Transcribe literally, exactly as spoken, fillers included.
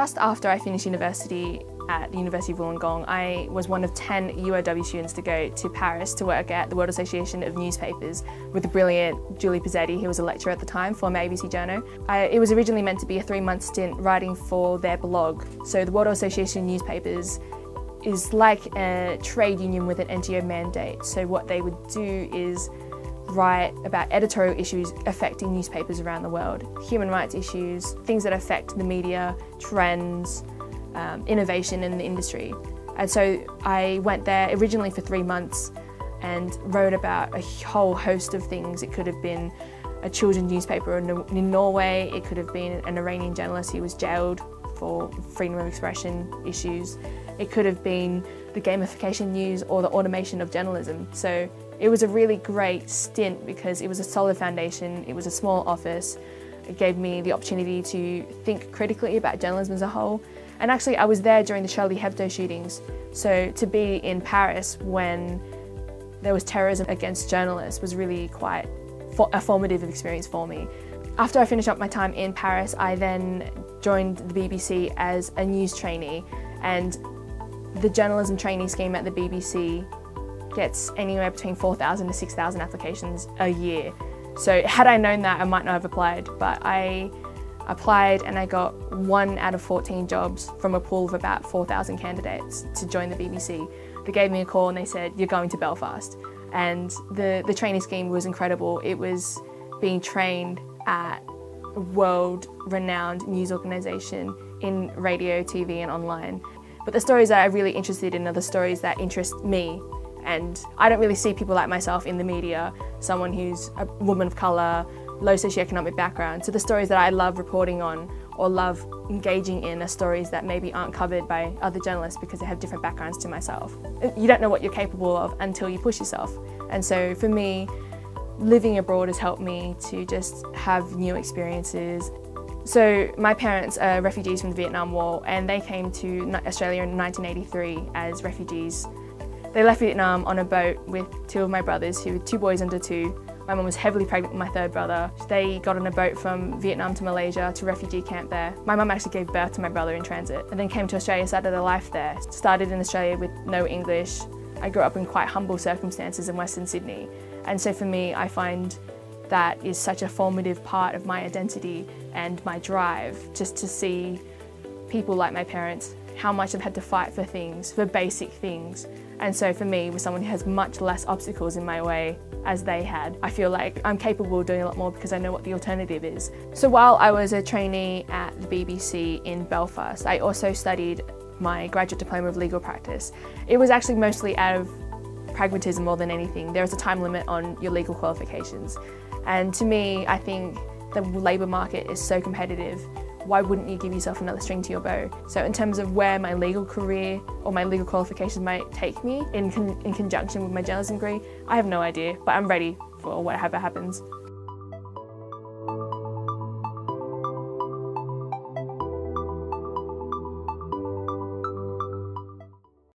just after I finished university at the University of Wollongong, I was one of ten U O W students to go to Paris to work at the World Association of Newspapers with the brilliant Julie Pozzetti, who was a lecturer at the time, former A B C journo. I, it was originally meant to be a three-month stint writing for their blog. So the World Association of Newspapers is like a trade union with an N G O mandate. So what they would do is write about editorial issues affecting newspapers around the world. Human rights issues, things that affect the media, trends, um, innovation in the industry. And so I went there originally for three months and wrote about a whole host of things. It could have been a children's newspaper in Norway, it could have been an Iranian journalist who was jailed for freedom of expression issues. It could have been the gamification news or the automation of journalism. So it was a really great stint because it was a solid foundation, it was a small office, it gave me the opportunity to think critically about journalism as a whole. And actually I was there during the Charlie Hebdo shootings, so to be in Paris when there was terrorism against journalists was really quite a formative experience for me. After I finished up my time in Paris, I then joined the B B C as a news trainee, and the journalism trainee scheme at the B B C gets anywhere between four thousand to six thousand applications a year. So had I known that, I might not have applied, but I applied and I got one out of fourteen jobs from a pool of about four thousand candidates to join the B B C. They gave me a call and they said, "You're going to Belfast." And the, the trainee scheme was incredible. It was being trained at a world-renowned news organisation in radio, T V and online. But the stories that I'm really interested in are the stories that interest me. And I don't really see people like myself in the media, someone who's a woman of colour, low socioeconomic background. So the stories that I love reporting on or love engaging in are stories that maybe aren't covered by other journalists because they have different backgrounds to myself. You don't know what you're capable of until you push yourself. And so for me, living abroad has helped me to just have new experiences. So my parents are refugees from the Vietnam War, and they came to Australia in nineteen eighty-three as refugees. They left Vietnam on a boat with two of my brothers, who were two boys under two. My mum was heavily pregnant with my third brother. They got on a boat from Vietnam to Malaysia to refugee camp there. My mum actually gave birth to my brother in transit, and then came to Australia, started their life there. Started in Australia with no English. I grew up in quite humble circumstances in Western Sydney. And so for me, I find that is such a formative part of my identity and my drive, just to see people like my parents, how much I've had to fight for things, for basic things. And so for me, with someone who has much less obstacles in my way as they had, I feel like I'm capable of doing a lot more because I know what the alternative is. So while I was a trainee at the B B C in Belfast, I also studied my graduate diploma of legal practice. It was actually mostly out of pragmatism more than anything. There is a time limit on your legal qualifications. And to me, I think the labour market is so competitive. Why wouldn't you give yourself another string to your bow? So in terms of where my legal career or my legal qualifications might take me in, con in conjunction with my journalism degree, I have no idea, but I'm ready for whatever happens.